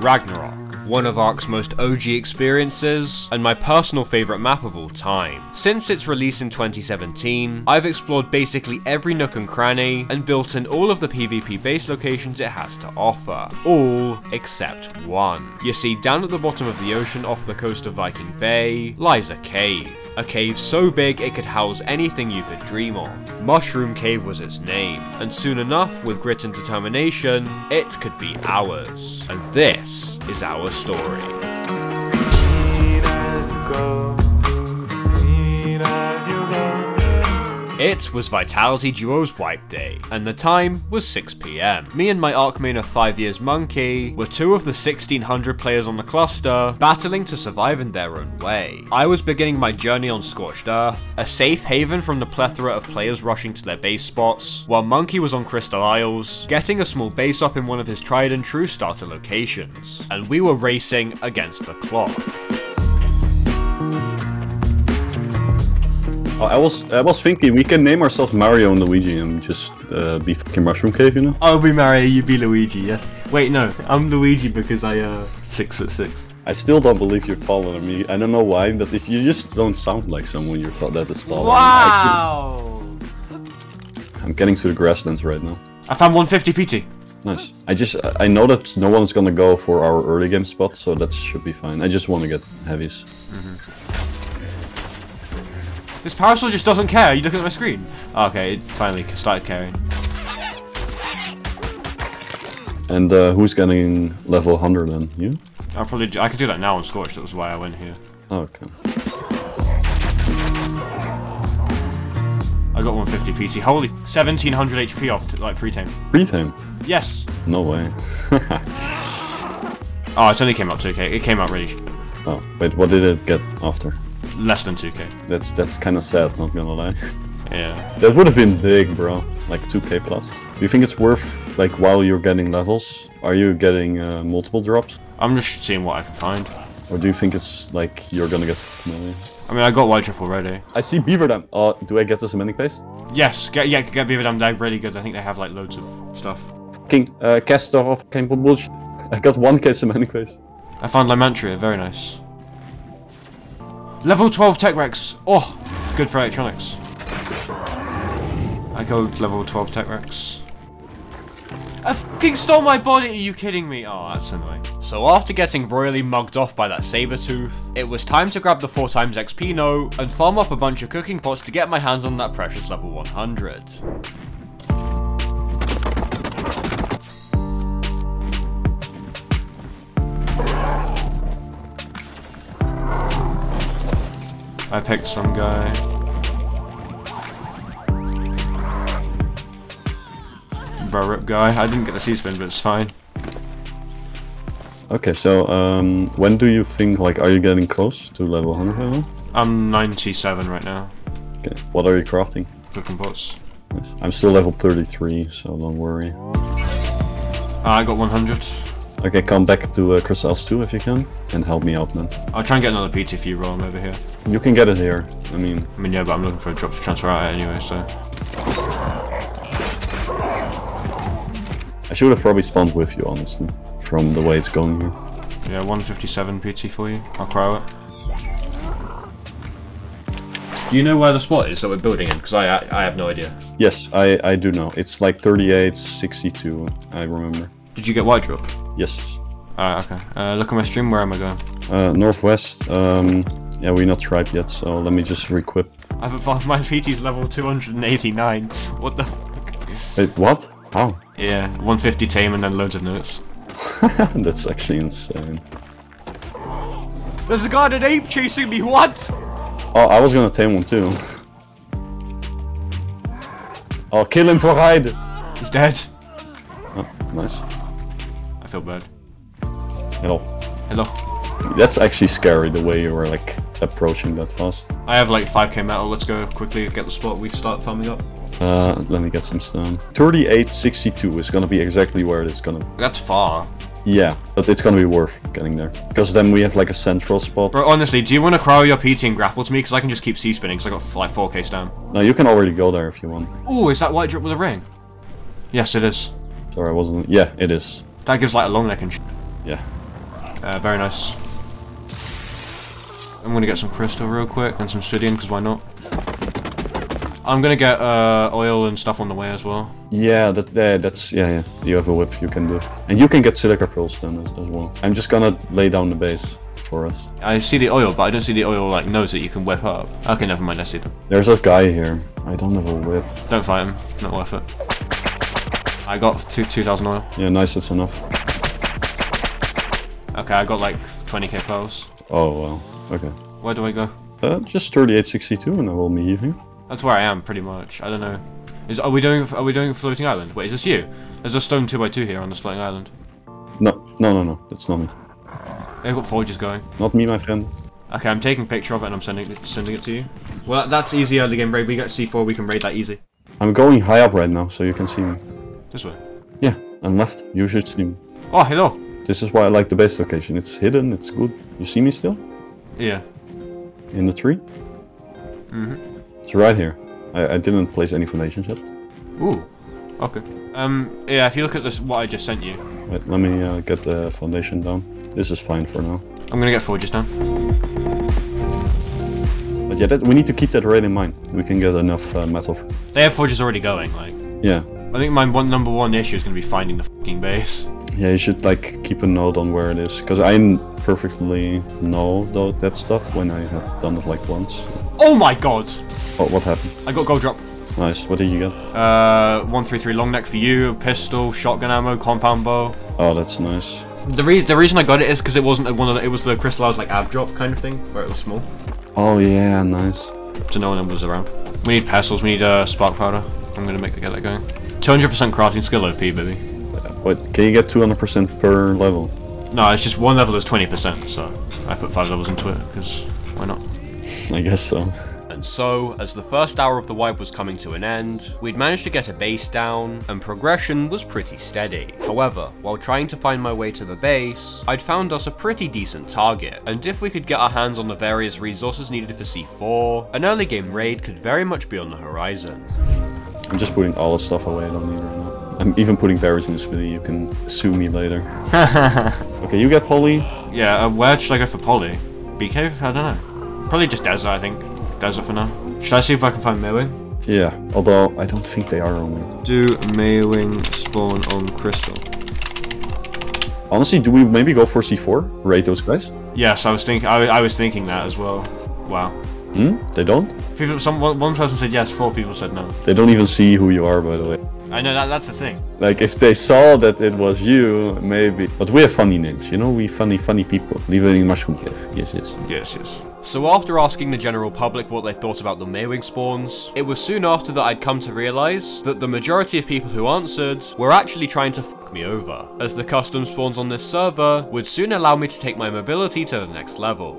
Ragnarok, one of ARK's most OG experiences, and my personal favourite map of all time. Since its release in 2017, I've explored basically every nook and cranny, and built in all of the PvP base locations it has to offer. All except one. You see, down at the bottom of the ocean off the coast of Viking Bay, lies a cave. A cave so big it could house anything you could dream of. Mushroom Cave was its name, and soon enough, with grit and determination, it could be ours. And this is our story. It was Vitality Duo's wipe day, and the time was 6 PM. Me and my ARKmane of 5 years Monkey were two of the 1600 players on the cluster, battling to survive in their own way. I was beginning my journey on Scorched Earth, a safe haven from the plethora of players rushing to their base spots, while Monkey was on Crystal Isles, getting a small base up in one of his tried and true starter locations, and we were racing against the clock. I was thinking we can name ourselves Mario and Luigi and just be fucking Mushroom Cave, you know? I'll be Mario, you be Luigi, yes. Wait, no, I'm Luigi because I, 6'6". I still don't believe you're taller than me. I don't know why, but you just don't sound like someone you're that is taller. Wow! I'm getting to the grasslands right now. I found 150 PT. Nice. I know that no one's gonna go for our early game spot, so that should be fine. I just wanna get heavies. Mm-hmm. This Parasaur just doesn't care. Are you looking at my screen? Oh, okay, it finally started caring. And who's getting level 100 then? You? I could do that now on Scorch. That was why I went here. Oh, okay. I got 150 PC. Holy 1700 HP off like pre-tame. Pre-tame? Yes. No way. Oh, it only came up 2K. It came up really shit. Oh, wait. What did it get after? Less than 2K. That's kind of sad, not gonna lie. Yeah. That would have been big, bro. Like 2K plus. Do you think it's worth, like, while you're getting levels, are you getting multiple drops? I'm just seeing what I can find. Or do you think it's, like, you're gonna get familiar? I mean, I got white trip already. I see Beaver Dam. Do I get the Semantic Paste? Yes, get Beaver Dam. They're really good. I think they have, like, loads of stuff. Fucking Castor of Campbell Bullshit. I got 1K Semantic Paste. I found Lamantria. Very nice. Level 12 Tech recs. Oh, good for electronics. I go level 12 Tech recs. I fucking stole my body, are you kidding me? Oh, that's annoying. So after getting royally mugged off by that Sabertooth, it was time to grab the 4x XP note and farm up a bunch of cooking pots to get my hands on that precious level 100. I picked some guy. Bro, rip guy. I didn't get the C-spin, but it's fine. Okay, so when do you think, like, are you getting close to level 100 level? I'm 97 right now. Okay, what are you crafting? Cooking pots. Nice. I'm still level 33, so don't worry. I got 100. Okay, come back to Crystal Isles 2 if you can, and help me out, man. I'll try and get another PT if you roam over here. You can get it here, I mean, yeah, but I'm looking for a drop to transfer out anyway, so... I should have probably spawned with you, honestly, from the way it's going here. Yeah, 157 PT for you. I'll cryo it. Do you know where the spot is that we're building in? Because I have no idea. Yes, I do know. It's like 38, 62, I remember. Did you get white drop? Yes. Alright, okay. Look at my stream, where am I going? Northwest. Yeah, we're not tribe yet, so let me just requip. I haven't found my PT's level 289. What the fuck? Wait, what? How? Yeah, 150 tame and then loads of notes. That's actually insane. There's a guarded ape chasing me, what? Oh, I was gonna tame one too. Oh, kill him for hide! He's dead. Oh, nice. I feel bad. Hello. Hello. That's actually scary, the way you were, like, approaching that fast. I have, like, 5K metal. Let's go quickly get the spot. We start farming up. Let me get some stone. 3862 is gonna be exactly where it's gonna be. That's far. Yeah, but it's gonna be worth getting there. Because then we have, like, a central spot. Bro, honestly, do you want to cryo your PT and grapple to me? Because I can just keep C-spinning, because I got, like, 4K stone. No, you can already go there if you want. Oh, is that white drip with a ring? Yes, it is. Sorry, I wasn't... Yeah, it is. That gives, like, a long neck and sh... Yeah. Very nice. I'm gonna get some crystal real quick and some obsidian, because why not? I'm gonna get oil and stuff on the way as well. Yeah, that's yeah. You have a whip, you can do it, and you can get silica pearls then as well. I'm just gonna lay down the base for us. I see the oil, but I don't see the oil like nose that you can whip up. Okay, never mind. I see them. There's a guy here. I don't have a whip. Don't fight him. Not worth it. I got 2,000 oil. Yeah, nice. That's enough. Okay, I got like 20k pearls. Oh well. Okay. Where do I go? Just 3862, and I will meet you. That's where I am, pretty much. I don't know. Are we doing floating island? Wait, is this you? There's a stone 2x2 here on this floating island. No, that's not me. They've got forges going. Not me, my friend. Okay, I'm taking a picture of it and I'm sending it to you. Well, that's easy early game raid. We got C4, we can raid that easy. I'm going high up right now, so you can see me. This way? Yeah, and left. You should see me. Oh, hello. This is why I like the base location. It's hidden, it's good. You see me still? Yeah. In the tree? Mm-hmm. It's right here. I didn't place any foundations yet. Ooh. Okay. Yeah, if you look at this, what I just sent you. Wait, let me get the foundation down. This is fine for now. I'm gonna get forges down. But yeah, we need to keep that raid in mind. We can get enough metal. They have forges already going, like. Yeah. I think my number one issue is gonna be finding the fucking base. Yeah, you should like keep a note on where it is, because I perfectly know that stuff when I have done it like once. Oh my god! Oh, what happened? I got gold drop. Nice. What did you get? 133 long neck for you, pistol, shotgun ammo, compound bow. Oh, that's nice. The reason I got it is because it wasn't it was the Crystal Isles like ab drop kind of thing where it was small. Oh yeah, nice. So no one was around. We need pestles. We need spark powder. I'm gonna get that going. 200% crafting skill OP, baby. Wait, can you get 200% per level? No, it's just one level is 20%. So I put 5 levels into it because why not? I guess so. And so, as the first hour of the wipe was coming to an end, we'd managed to get a base down, and progression was pretty steady. However, while trying to find my way to the base, I'd found us a pretty decent target, and if we could get our hands on the various resources needed for C4, an early game raid could very much be on the horizon. I'm just putting all the stuff away I don't need right now. I'm even putting berries in this video, you can sue me later. Okay, you get Polly. Yeah, where should I go for Polly? B cave? I don't know. Probably just desert, I think. Desert for now. Should I see if I can find Maewing? Yeah, although I don't think they are on me. Do Maewing spawn on Crystal? Honestly, do we maybe go for C4? Raid those guys? Yes, I was thinking that as well. Wow. Hmm? They don't? People. One person said yes, 4 people said no. They don't even see who you are, by the way. I know, that's the thing. Like, if they saw that it was you, maybe. But we have funny names, you know? We funny people. Living in Mushroom Cave. Yes. So after asking the general public what they thought about the Maewing spawns, it was soon after that I'd come to realize that the majority of people who answered were actually trying to fuck me over, as the custom spawns on this server would soon allow me to take my mobility to the next level.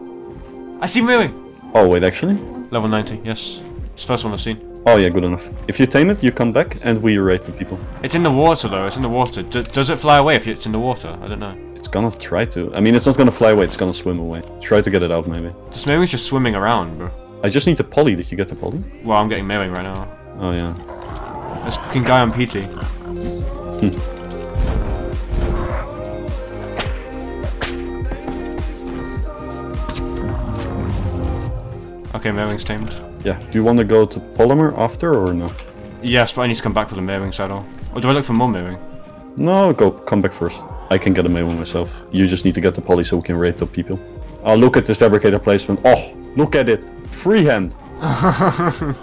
I see Maewing! Oh, wait, actually? Level 90, yes. It's the first one I've seen. Oh yeah, good enough. If you tame it, you come back and we raid the people. It's in the water though, it's in the water. Does it fly away if it's in the water? I don't know. It's gonna try to. I mean, it's not gonna fly away, it's gonna swim away. Try to get it out maybe. This Maewing's just swimming around, bro. I just need a poly. Did you get the poly? Well, I'm getting Maewing right now. Oh yeah. This fucking guy on PT. Okay, Maewing's tamed. Yeah, do you want to go to Polymer after or no? Yes, but I need to come back with a Maewing saddle. Or do I look for more Maewing? No, come back first. I can get a Maewing myself. You just need to get the poly so we can raid the people. Oh, look at this fabricator placement. Oh, look at it. Freehand. Oh,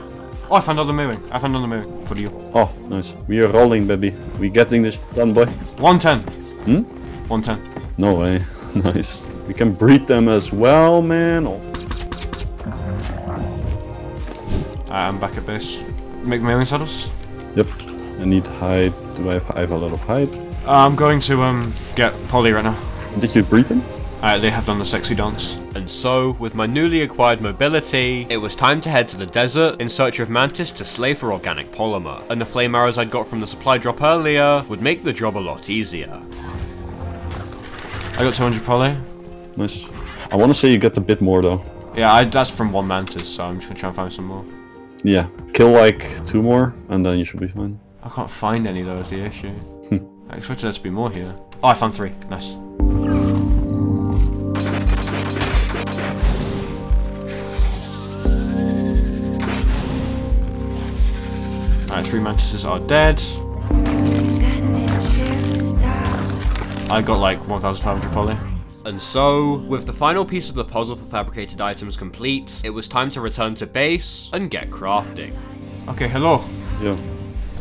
I found another Maewing. I found another Maewing for you. Oh, nice. We are rolling, baby. We getting this done, boy. 110. Hmm? 110. No way. Nice. We can breed them as well, man. Oh. I'm back at base. Make Maewing saddles? Yep. I need hide. Do I have a lot of hide? I'm going to get Polly right now. Did you breed them? They have done the sexy dance. And so, with my newly acquired mobility, it was time to head to the desert in search of Mantis to slay for organic polymer. And the flame arrows I'd got from the supply drop earlier would make the job a lot easier. I got 200 Polly. Nice. I want to say you get a bit more though. Yeah, that's from 1 Mantis, so I'm just going to try and find some more. Yeah, kill like 2 more, and then you should be fine. I can't find any though, is the issue. I expected there to be more here. Oh, I found 3, nice. and three mantises are dead. I got like 1,500 probably. And so, with the final piece of the puzzle for fabricated items complete, it was time to return to base and get crafting. Okay, hello. Yeah.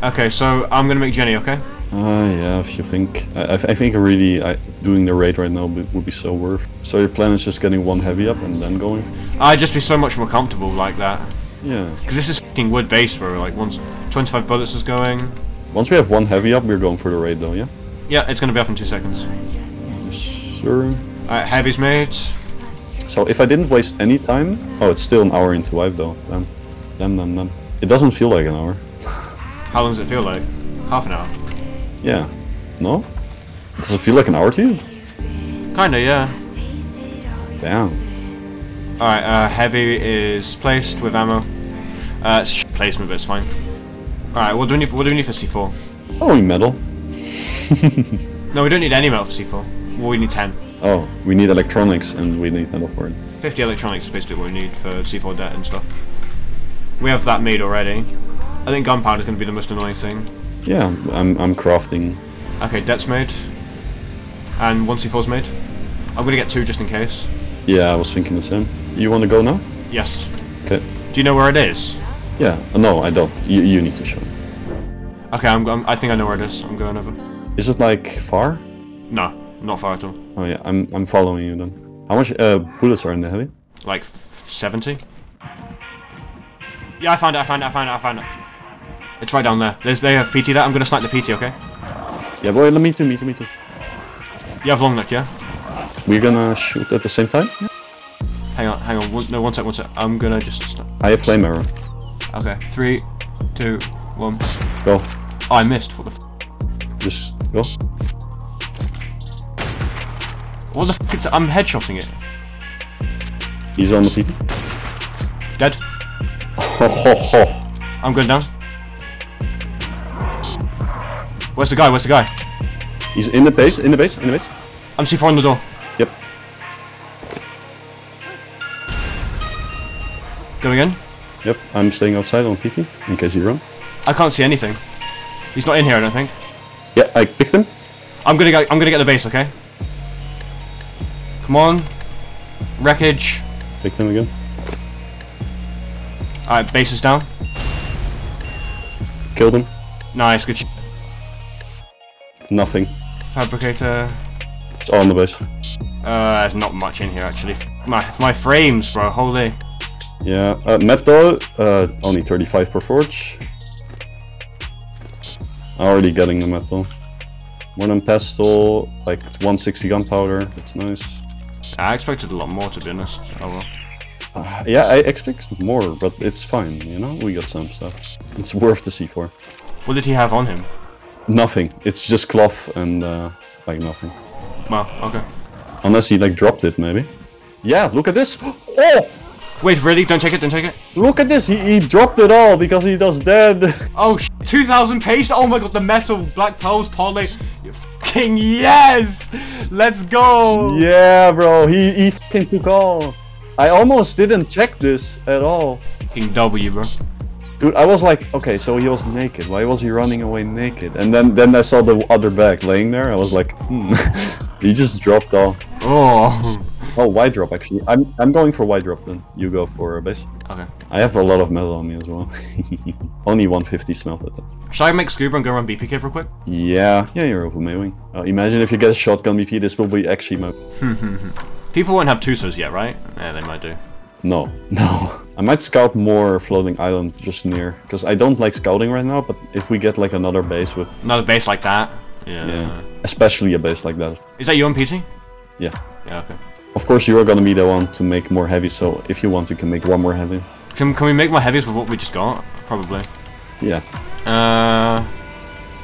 Okay, so I'm gonna make Jenny, okay? Yeah, if you think. I think doing the raid right now would be so worth. So your plan is just getting one heavy up and then going? I'd just be so much more comfortable like that. Yeah. Because this is fucking wood base, bro. Like, once 25 bullets is going. Once we have one heavy up, we're going for the raid though, yeah? Yeah, it's gonna be up in 2 seconds. Yes, sir. Alright, heavy's made. So if I didn't waste any time... Oh, it's still an hour into wipe though. Damn. It doesn't feel like an hour. How long does it feel like? Half an hour. Yeah. No? Does it feel like an hour to you? Kinda, yeah. Damn. Alright, heavy is placed with ammo. It's sh placement, but it's fine. Alright, what do we need for C4? Oh, we need metal. No, we don't need any metal for C4. Well, we need 10. Oh, we need electronics and we need metal for it. 50 electronics is basically what we need for C4 debt and stuff. We have that made already. I think gunpowder is going to be the most annoying thing. Yeah, I'm crafting. Okay, debt's made. And 1C4's made. I'm going to get 2 just in case. Yeah, I was thinking the same. You want to go now? Yes. Okay. Do you know where it is? Yeah, no, I don't. You need to show me. Okay, I think I know where it is. I'm going over. Is it like far? No, not far at all. Oh yeah, I'm following you then. How much bullets are in the heavy? Like 70? Yeah, I found it. It's right down there. They have PT there. I'm gonna snipe the PT, okay? Yeah, boy, me too. You have long neck, yeah? We're gonna shoot at the same time? Yeah. Hang on. One sec. I'm gonna just snipe. I have flame arrow. Okay, 3, 2, 1. Go. Oh, I missed. What the f? Just go. What the f? I'm headshotting it. He's on the PT. Dead. Ho ho ho. I'm going down. Where's the guy? He's in the base, in the base. I'm C4 on the door. Yep. Go again? Yep, I'm staying outside on PT, in case you run. I can't see anything. He's not in here, I don't think. Yeah, I picked him. I'm gonna get the base, okay? Come on. Wreckage. Picked him again. Alright, base is down. Killed him. Nice, good shit. Nothing. Fabricator. It's on the base. There's not much in here actually. My frames, bro. Holy. Yeah. Metal. Only 35 per forge. Already getting the metal. More than pistol. Like 160 gunpowder. That's nice. I expected a lot more, to be honest. Oh well. Yeah, I expect more, but it's fine. You know, we got some stuff. It's worth the C4. What did he have on him? Nothing. It's just cloth and like nothing. Wow, okay. Unless he like dropped it maybe. Yeah, look at this! Oh! Wait, really? Don't take it. Look at this! He dropped it all because he does dead. Oh sh 2000 paste! Oh my god, the metal, black pearls, poly. You fucking yes! Let's go! Yeah bro, he fucking took all. I almost didn't check this at all. Fucking W bro. Dude, I was like, okay, so he was naked. Why was he running away naked? And then I saw the other bag laying there. I was like, He just dropped all. Oh, wide drop actually. I'm going for wide drop then. You go for a base. Okay. I have a lot of metal on me as well. Only 150 smelted. Should I make scuba and go run BP cave real quick? Yeah, you're over Maewing. Imagine if you get a shotgun BP. This will be actually my. People won't have Tusos yet, right? Yeah, they might do. No. I might scout more floating island just near, because I don't like scouting right now, but if we get like another base with... Another base like that? Yeah. Especially a base like that. Is that you on PT? Yeah, okay. Of course you're gonna be the one to make more heavy, so if you want you can make one more heavy. Can we make more heavies with what we just got? Probably. Yeah.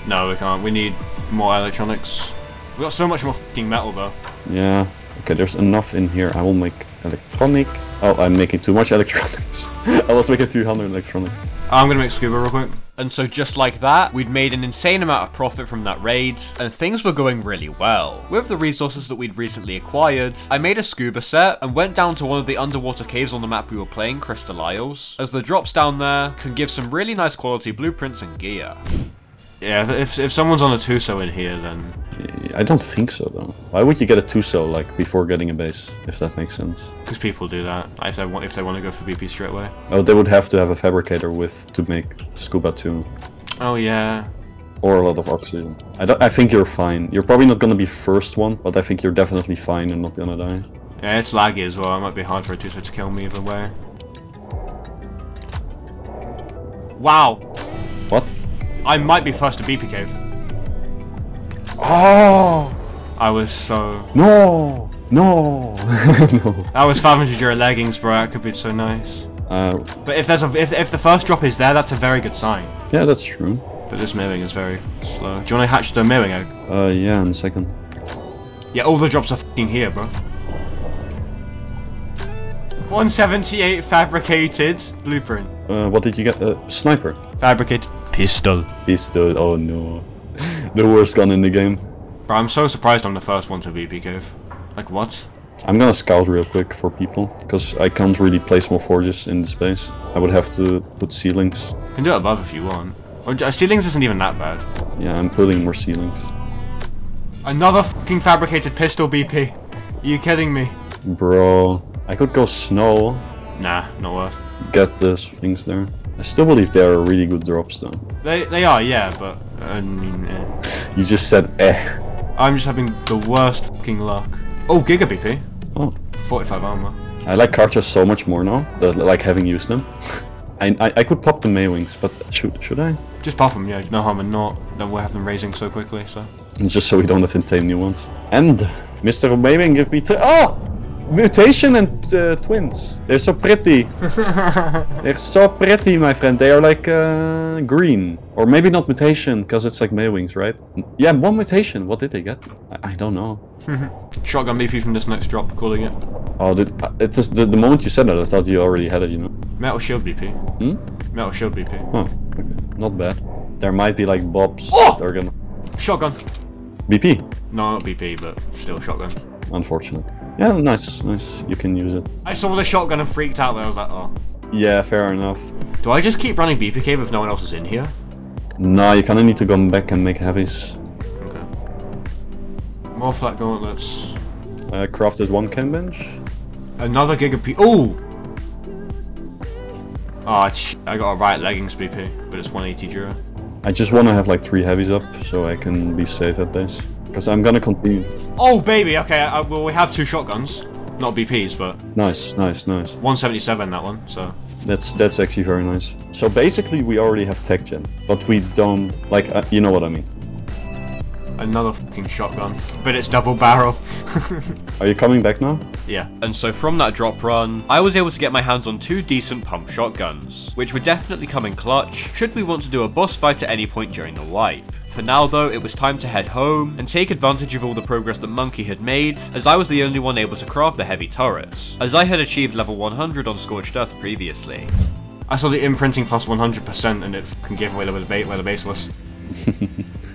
No, we can't. We need more electronics. We got so much more fucking metal though. Yeah. Okay, there's enough in here. I will make electronic. Oh, I'm making too much electronics. I was making 300 electronics. I'm gonna make scuba real quick. And so just like that, we'd made an insane amount of profit from that raid, and things were going really well. With the resources that we'd recently acquired, I made a scuba set and went down to one of the underwater caves on the map we were playing, Crystal Isles, as the drops down there can give some really nice quality blueprints and gear. Yeah, if someone's on a Tuso in here, then... I don't think so, though. Why would you get a Tuso, like, before getting a base, if that makes sense? Because people do that, if they want to go for BP straight away. Oh, they would have to have a Fabricator to make Scuba 2. Oh, yeah. Or a lot of oxygen. I think you're fine. You're probably not going to be first one, but I think you're definitely fine and not going to die. Yeah, it's laggy as well. It might be hard for a Tuso to kill me either way. Wow. What? I might be first to BP Cave. Oh! I was so... No! No! No. That was 500 euro leggings, bro. That could be so nice. But if the first drop is there, that's a very good sign. Yeah, that's true. But this Maewing is very slow. Do you want to hatch the Maewing egg? Yeah, in a second. Yeah, all the drops are f***ing here, bro. 178 fabricated blueprint. What did you get? Sniper. Fabricated pistol. Pistol, oh no. The worst gun in the game. Bro, I'm so surprised I'm the first one to BP Cave. Like, what? I'm gonna scout real quick for people, because I can't really place more forges in the space. I would have to put ceilings. You can do it above if you want. Or, ceilings isn't even that bad. Yeah, I'm putting more ceilings. Another f***ing fabricated pistol BP. Are you kidding me? Bro, I could go snow. Nah, not worth. Get those things there. I still believe they are really good drops, though. They are, yeah, but I mean. Eh. You just said eh. I'm just having the worst fucking luck. Oh, Giga BP. Oh. 45 armor. I like Karchas so much more now. Like having used them. I could pop the Maewings, but should I? Just pop them, yeah. No harm in not. Then we'll have them raising so quickly, so. Just so we don't have to tame new ones. And Mr. Maewing, give me oh. Mutation and twins. They're so pretty. They're so pretty, my friend. They are like green. Or maybe not mutation, because it's like Maewings, right? Yeah, one mutation. What did they get? I don't know. Shotgun BP from this next drop, calling it. Oh, dude, it's just the moment you said that, I thought you already had it, you know? Metal shield BP. Hmm? Metal shield BP. Oh, okay. Not bad. There might be like bobs. Oh! They're gonna... Shotgun. BP? No, not BP, but still shotgun. Unfortunately. Yeah, nice, nice. You can use it. I saw the shotgun and freaked out there. I was like, oh. Yeah, fair enough. Do I just keep running BP Cave if no one else is in here? Nah, you kind of need to go back and make heavies. Okay. More flat gauntlets. Crafted one chem bench. Another Giga P. Ooh! Ah, oh, I got a right leggings BP, but it's 180 euro. I just want to have like 3 heavies up so I can be safe at base. Because I'm gonna continue. Oh baby, okay. Well, we have 2 shotguns, not BPs, but nice, nice, nice. 177 that one, so that's actually very nice. So basically, we already have Tek gen, but we don't like you know what I mean. Another fucking shotgun, but it's double barrel. Are you coming back now? Yeah. And so from that drop run, I was able to get my hands on 2 decent pump shotguns, which would definitely come in clutch should we want to do a boss fight at any point during the wipe. For now though, it was time to head home and take advantage of all the progress that Monkey had made, as I was the only one able to craft the heavy turrets, as I had achieved level 100 on Scorched Earth previously. I saw the imprinting plus 100% and it fucking gave away where the base was.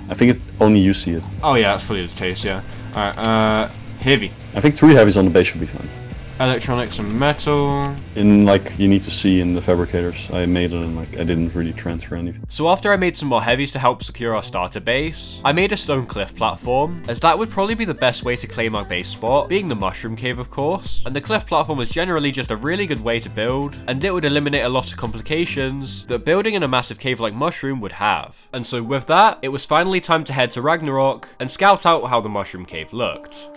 I think it's only you see it. Oh yeah, that's fully the case, yeah. Alright, heavy. I think 3 heavies on the base should be fine. Electronics and metal. In like, you need to see in the fabricators. I made it and like, I didn't really transfer anything. So after I made some more heavies to help secure our starter base, I made a stone cliff platform, as that would probably be the best way to claim our base spot, being the Mushroom Cave of course. And the cliff platform is generally just a really good way to build, and it would eliminate a lot of complications that building in a massive cave like Mushroom would have. And so with that, it was finally time to head to Ragnarok and scout out how the Mushroom Cave looked.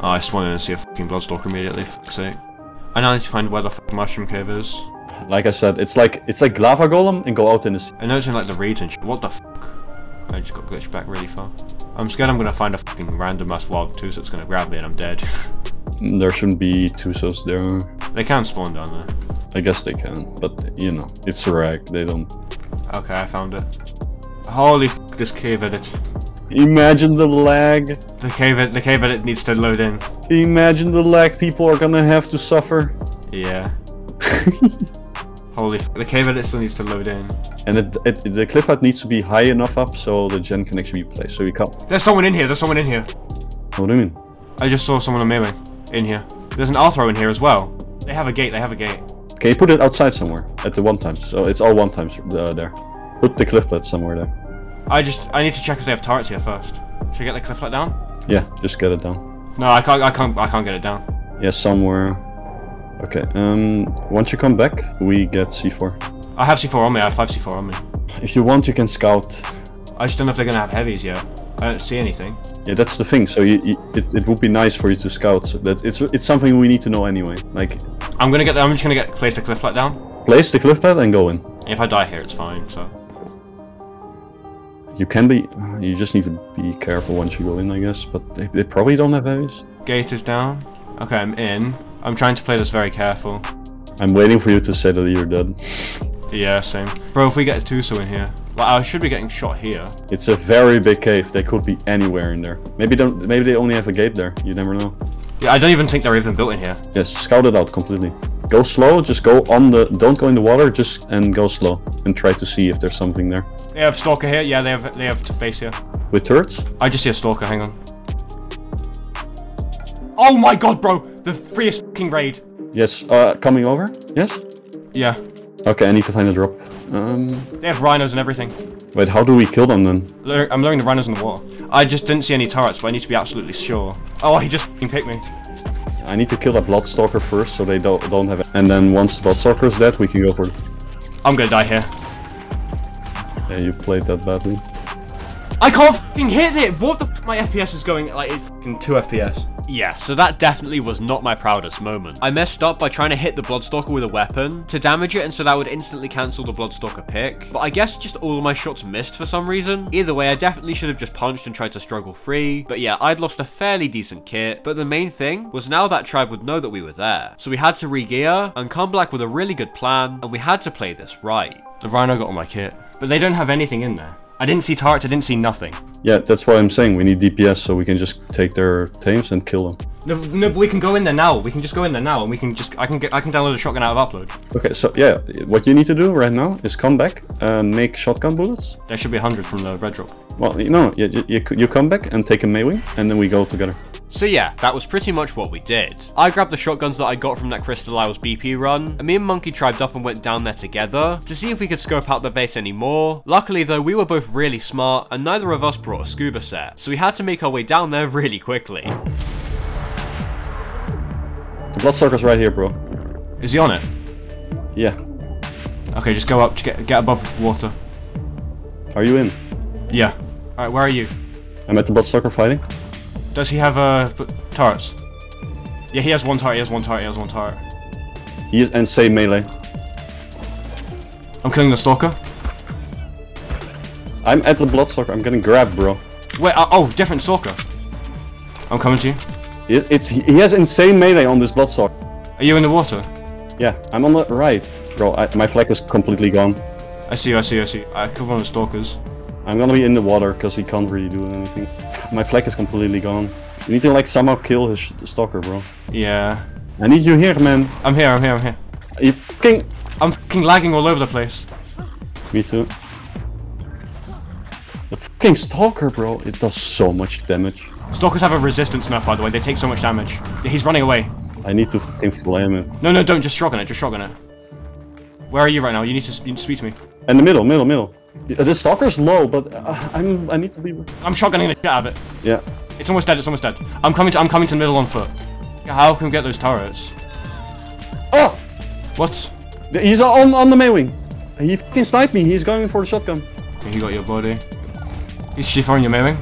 Oh, I just wanted to see a fucking Bloodstalker immediately, fuck's sake. I now need to find where the fucking Mushroom Cave is. Like I said, it's like Lava Golem and go out in the sea. I know it's in like the region, what the fuck? I just got glitched back really far. I'm scared I'm gonna find a fucking random ass wild Tuso that's gonna grab me and I'm dead. There shouldn't be Tusos there. They can spawn down there. I guess they can, but you know, it's a rag, they don't. Okay, I found it. Holy fuck, this cave edit. Imagine the lag. The cave edit needs to load in. Imagine the lag people are gonna have to suffer. Yeah. Holy f, the cave edit still needs to load in. And the cliff out needs to be high enough up so the gen can actually be placed, so we can't. There's someone in here, there's someone in here. What do you mean? I just saw someone on Maewing in here. There's an Arthro in here as well. They have a gate, they have a gate. Okay, you put it outside somewhere, at the one times, so it's all one times there. Put the cliff plat somewhere there. I need to check if they have turrets here first. Should I get the cliff plat down? Yeah, just get it down. No, I can't get it down. Yeah, somewhere. Okay, once you come back, we get C4. I have C4 on me, I have 5 C4 on me. If you want, you can scout. I just don't know if they're gonna have heavies yet. I don't see anything. Yeah, that's the thing, so it would be nice for you to scout. So that it's something we need to know anyway. Like, I'm just gonna place the cliff plat down. Place the cliff plat and go in. If I die here, it's fine, so. You can be, you just need to be careful once you go in, I guess, but they probably don't have heavies. Gate is down. Okay, I'm in. I'm trying to play this very careful. I'm waiting for you to say that you're dead. Yeah, same. Bro, if we get a Tuso in here, like, I should be getting shot here. It's a very big cave. They could be anywhere in there. Maybe they only have a gate there. You never know. Yeah, I don't even think they're even built in here. Yes, scout it out completely. Go slow. Just go on the. Don't go in the water. Just and go slow and try to see if there's something there. They have Stalker here. Yeah, they have base here. With turrets? I just see a Stalker. Hang on. Oh my god, bro! The freest f***ing raid! Yes, coming over? Yes? Yeah. Okay, I need to find a drop. They have rhinos and everything. Wait, how do we kill them then? I'm luring the rhinos in the water. I just didn't see any turrets, but I need to be absolutely sure. Oh, he just f***ing picked me. I need to kill that Bloodstalker first, so they don't have it. And then once the Bloodstalker is dead, we can go for it. I'm gonna die here. Yeah, you played that badly. I can't f***ing hit it! What the f***? My FPS is going, like, it's f***ing 2 FPS. Yeah, so that definitely was not my proudest moment. I messed up by trying to hit the Bloodstalker with a weapon to damage it, and so that would instantly cancel the Bloodstalker pick. But I guess just all of my shots missed for some reason. Either way, I definitely should have just punched and tried to struggle free. But yeah, I'd lost a fairly decent kit. But the main thing was now that tribe would know that we were there. So we had to re-gear and come back with a really good plan, and we had to play this right. The Rhino got all my kit, but they don't have anything in there. I didn't see turrets, I didn't see nothing. Yeah, that's why I'm saying we need DPS so we can just take their tames and kill them. No, but we can go in there now. We can just go in there now and we can just, I can download a shotgun out of upload. Okay, so yeah, what you need to do right now is come back and make shotgun bullets. There should be 100 from the red drop. Well, no, you come back and take a Maewing and then we go together. So yeah, that was pretty much what we did. I grabbed the shotguns that I got from that Crystal Isles BP run, and me and Monkey tribed up and went down there together to see if we could scope out the base anymore. Luckily though, we were both really smart and neither of us brought a scuba set, so we had to make our way down there really quickly. The Bloodstalker's right here, bro. Is he on it? Yeah. Okay, just go up, get above water. Are you in? Yeah. Alright, where are you? I'm at the Bloodstalker fighting. Does he have turrets? Yeah, he has one turret, he has one turret. He is NSA melee. I'm killing the Stalker. I'm at the Bloodstalker, I'm getting grabbed, bro. Wait, oh, different Stalker. I'm coming to you. He has insane melee on this Bloodstalker. Are you in the water? Yeah, I'm on the right. Bro, my flag is completely gone. I see. I cover on the Stalkers. I'm gonna be in the water, because he can't really do anything. My flag is completely gone. You need to, like, somehow kill his Stalker, bro. Yeah. I need you here, man. I'm here. You f***ing... I'm f***ing lagging all over the place. Me too. The f***ing Stalker, bro. It does so much damage. Stalkers have a resistance nerf, by the way. They take so much damage. He's running away. I need to f***ing flame him. No, don't. Just shotgun it. Where are you right now? You need to speak to me. In the middle. The Stalker's low, but I need to be. I'm shotgunning the shit out of it. Yeah. It's almost dead. I'm coming to the middle on foot. How can we get those turrets? Oh! What? He's on the Maewing. He f***ing sniped me. He's going for the shotgun. He got your body. He's shifting your Maewing.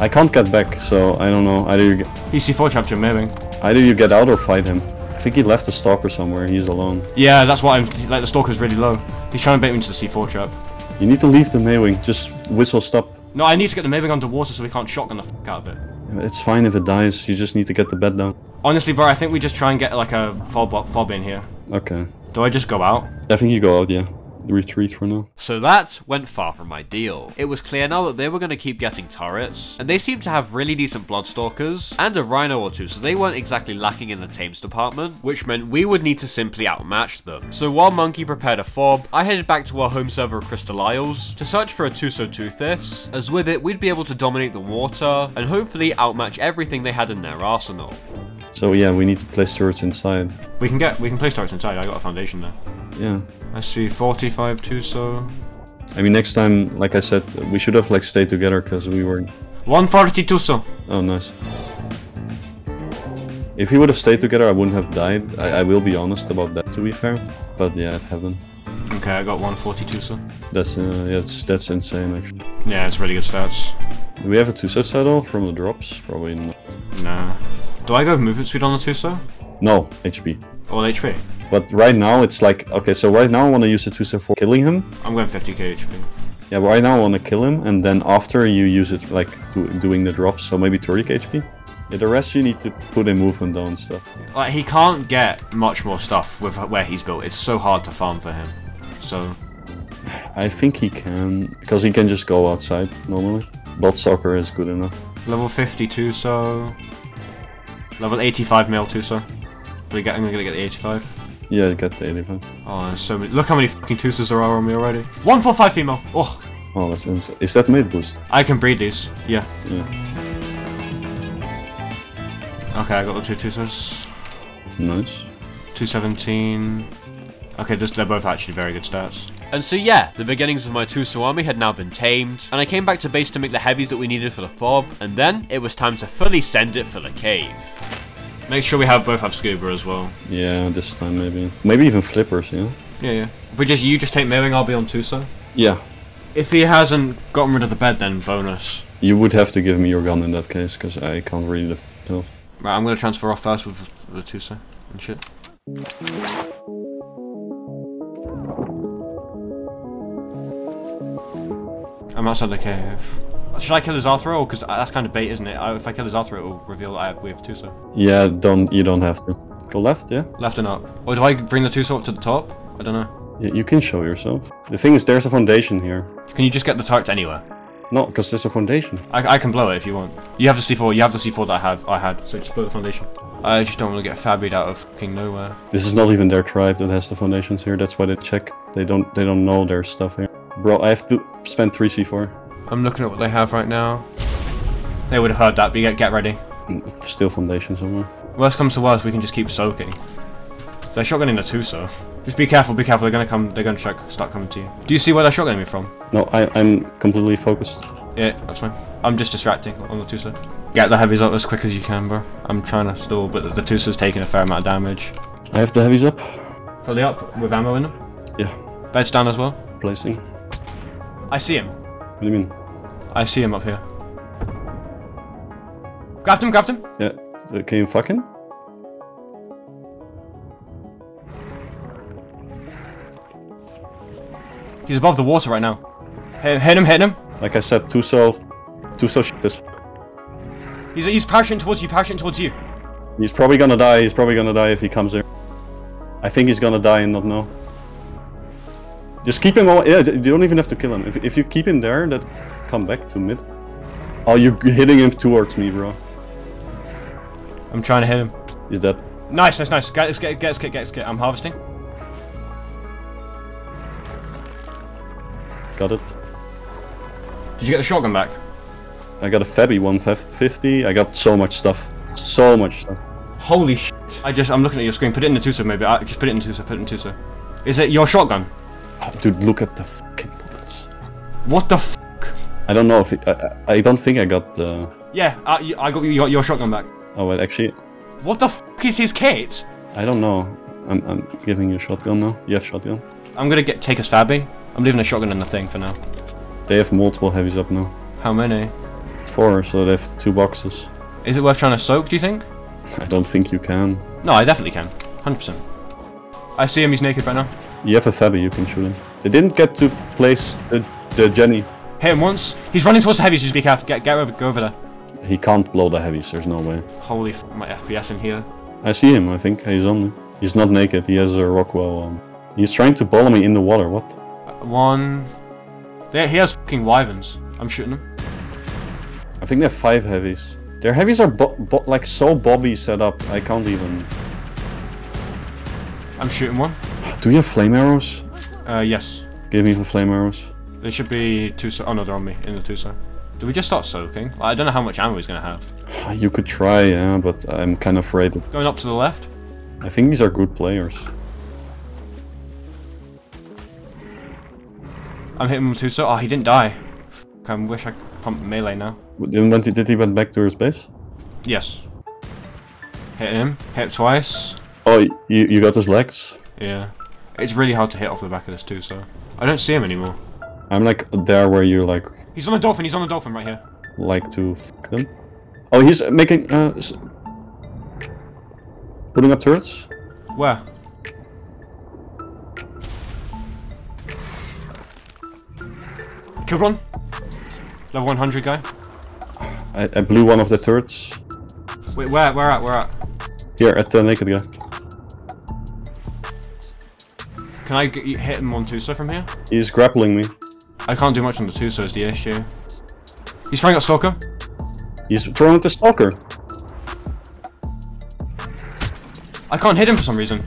I can't get back, so I don't know. Either you get. He's C4 trapped your Maewing. Either you get out or fight him. I think he left the Stalker somewhere, he's alone. Yeah, that's why the Stalker's really low. He's trying to bait me into the C4 trap. You need to leave the Maewing, just whistle stop. No, I need to get the Maewing underwater so we can't shotgun the f*** out of it. Yeah, it's fine if it dies, you just need to get the bed down. Honestly, bro, I think we just try and get like a fob in here. Okay. Do I just go out? I think you go out, yeah. retreat for now. So that went far from ideal. It was clear now that they were going to keep getting turrets, and they seemed to have really decent Bloodstalkers and a Rhino or two, so they weren't exactly lacking in the tames department, which meant we would need to simply outmatch them. So while Monkey prepared a fob, I headed back to our home server of Crystal Isles to search for a Tusoteuthis, as with it we'd be able to dominate the water and hopefully outmatch everything they had in their arsenal. So yeah, we need to place turrets inside. We can place turrets inside. I got a foundation there. Yeah. I see 45 Tuso. I mean, next time, like I said, we should have like stayed together because we were 140 Tuso. Oh, nice. If we would have stayed together, I wouldn't have died. I will be honest about that, to be fair. But yeah, it happened. Okay, I got 140 Tuso. That's insane, actually. Yeah, it's really good stats. Do we have a Tuso saddle from the drops? Probably not. Nah. Do I go movement speed on the Tuso? No, HP. All HP? But right now it's like, okay, so right now I want to use the Tuso for killing him. I'm going 50k HP. Yeah, but right now I want to kill him, and then after you use it like doing the drops, so maybe 30k HP. Yeah, the rest you need to put in movement down and stuff. Like, he can't get much more stuff with where he's built. It's so hard to farm for him, so... I think he can, because he can just go outside normally. Bloodstalker is good enough. Level 52, so... Level 85 male Tuso. I'm gonna get the 85. Yeah, get the 85. Oh, there's so many. Look how many fucking Tusos there are on me already. 145 female. Oh. Oh, that's insane. Is that mate boost? I can breed these. Yeah. Yeah. Okay, I got the two Tusos. Nice. 217. Okay, they're both actually very good stats. And so yeah, the beginnings of my Tuso army had now been tamed, and I came back to base to make the heavies that we needed for the fob, and then it was time to fully send it for the cave. Make sure we both have scuba as well. Yeah, this time maybe. Maybe even flippers, yeah? Yeah, yeah. If we just, you just take Maewing, I'll be on Tuso? Yeah. If he hasn't gotten rid of the bed then, bonus. You would have to give me your gun in that case, because I can't really defend myself. Right, I'm gonna transfer off first with the Tuso and shit. I'm outside the cave. Should I kill his Arthro? Because that's kind of bait, isn't it? If I kill his Arthro, it will reveal that we have Tuso. Yeah, you don't have to. Go left, yeah? Left and up. Or do I bring the Tuso up to the top? I don't know. Yeah, you can show yourself. The thing is, there's a foundation here. Can you just get the turret anywhere? No, because there's a foundation. I can blow it if you want. You have the C4. You have the C4 that I had. So just blow the foundation. I just don't want to get fabbied out of fucking nowhere. This is not even their tribe that has the foundations here. That's why they check. They don't know their stuff here. Bro, I have to spend 3 C4. I'm looking at what they have right now. They would have heard that, but get ready. Still foundation somewhere. Worst comes to worst, we can just keep soaking. They're shotgunning the Tuso. Just be careful, they're gonna start coming to you. Do you see where they're shotgunning me from? No, I'm completely focused. Yeah, that's fine. I'm just distracting on the Tuso. Get the heavies up as quick as you can, bro. I'm trying to stall, but the Tuso's taking a fair amount of damage. I have the heavies up. Fully up, with ammo in them? Yeah. Bed's down as well? Placing. I see him. What do you mean? I see him up here. Grabbed him, grabbed him! Yeah, can you fuck him? He's above the water right now. Hit him, hit him! Like I said, Tuso shit this fuck. He's parachuting towards you, parachuting towards you. He's probably gonna die, if he comes here. I think he's gonna die and not know. Just keep him away. Yeah, you don't even have to kill him. If you keep him there, that come back to mid. Oh, you're hitting him towards me, bro. I'm trying to hit him. He's dead. Nice, nice, nice. Get. I'm harvesting. Got it. Did you get the shotgun back? I got a Fabby 150. I got so much stuff. So much stuff. Holy shit. I'm looking at your screen. Put it in the Tuso, maybe. Just put it in the Tuso. Put it in the Tuso. Is it your shotgun? Oh, dude, look at the fucking bullets. What the fuck? I don't know if it, I don't think I got the... Yeah, you got your shotgun back. Oh, wait, actually... What the fuck is his kit? I don't know. I'm giving you a shotgun now. You have shotgun. I'm gonna take a stabby. I'm leaving a shotgun in the thing for now. They have multiple heavies up now. How many? 4, so they have 2 boxes. Is it worth trying to soak, do you think? I don't think you can. No, I definitely can. 100%. I see him, he's naked right now. You have a Fabby, you can shoot him. They didn't get to place the Jenny. Hit him once. He's running towards the heavies, just be careful. Go over there. He can't blow the heavies, there's no way. Holy f, my FPS in here. I see him, I think. He's on me. He's not naked, he has a Rockwell. He's trying to ball me in the water, what? One. There, he has fucking wyverns. I'm shooting him. I think they have 5 heavies. Their heavies are like so Bobby set up. I can't even. I'm shooting one. Do you have flame arrows? Yes. Give me the flame arrows. They should be two. Oh no, they're on me in the two-side. Do we just start soaking? Like, I don't know how much ammo he's gonna have. You could try, yeah, but I'm kind of afraid. Going up to the left. I think these are good players. I'm hitting him with two-side. Oh, he didn't die. I wish I could pump melee now. Did he went back to his base? Yes. Hit him. Hit twice. Oh, you got his legs? Yeah. It's really hard to hit off the back of this too, so... I don't see him anymore. I'm like there where you like... He's on a dolphin, he's on a dolphin right here. Like to fuck them. Oh, he's making... putting up turrets? Where? Killed one. Level 100 guy. I blew one of the turrets. Wait, where at? Here, at the naked guy. Can I hit him on Tuso from here? He's grappling me. I can't do much on the Tuso is the issue. He's throwing at Stalker. He's throwing at the Stalker. I can't hit him for some reason.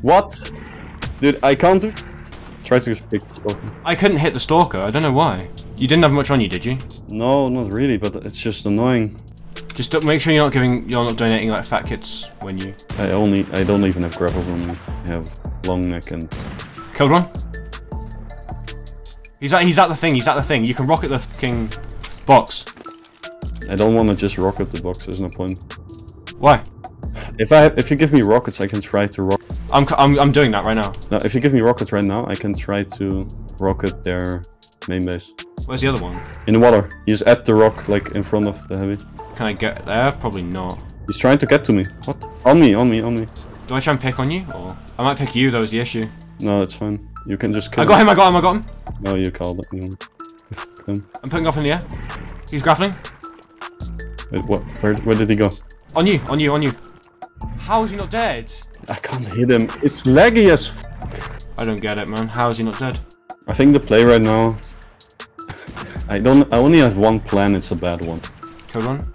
What? Dude, I can't do... Try to just pick the Stalker. I couldn't hit the Stalker, I don't know why. You didn't have much on you, did you? No, not really, but it's just annoying. Just make sure you're not donating like fat kits when you. I don't even have grapple on me. I have long neck and. Killed one. He's at the thing. You can rocket the fucking box. I don't want to just rocket the box. There's no point. Why? If you give me rockets, I can try to rocket. I'm doing that right now. No, if you give me rockets right now, I can try to rocket their main base. Where's the other one? In the water. He's at the rock, like in front of the heavy. Can I get there? Probably not. He's trying to get to me. What? On me. Do I try and pick on you? Or I might pick you, that was the issue. No, it's fine. You can just kill him. I got him. No, you called him. I'm putting up in the air. He's grappling. Wait, what? Where did he go? On you. How is he not dead? I can't hit him. It's laggy as f***. I don't get it, man. How is he not dead? I think the play right now... I only have one plan, it's a bad one. Kill one.